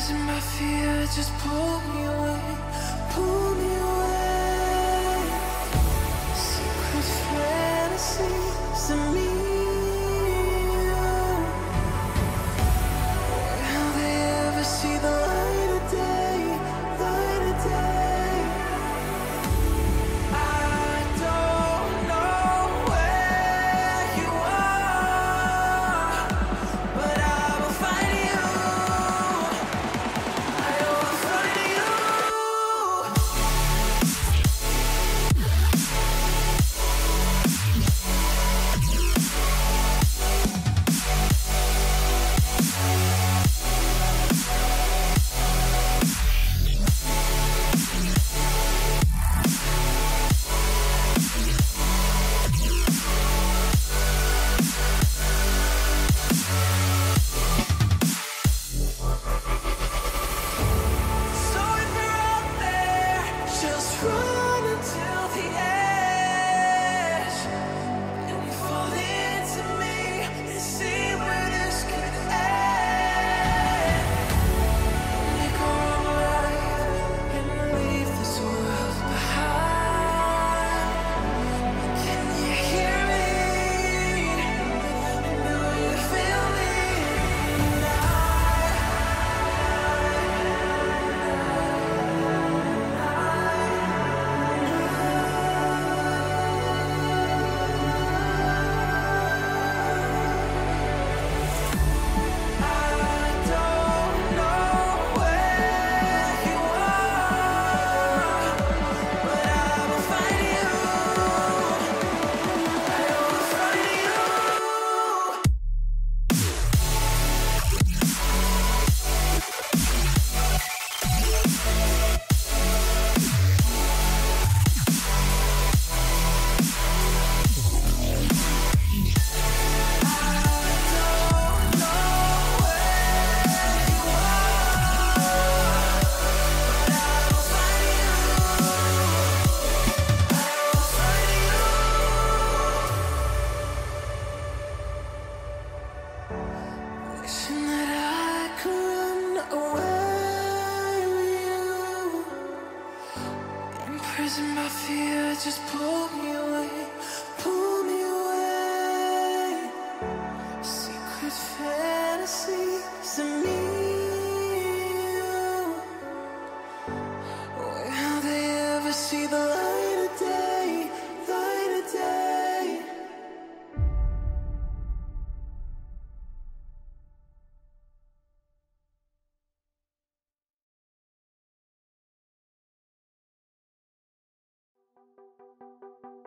and my fear just pulled me away, pulled me away. Secret fantasies of me and you. Will they ever see the light of day, light of day? I don't know where you are, but I will find you. Wishing that I could run away with you. Imprisoned by fear, just pull me away, pull me away. Secret fantasies of me and you. Will they ever see the light of day, light of day?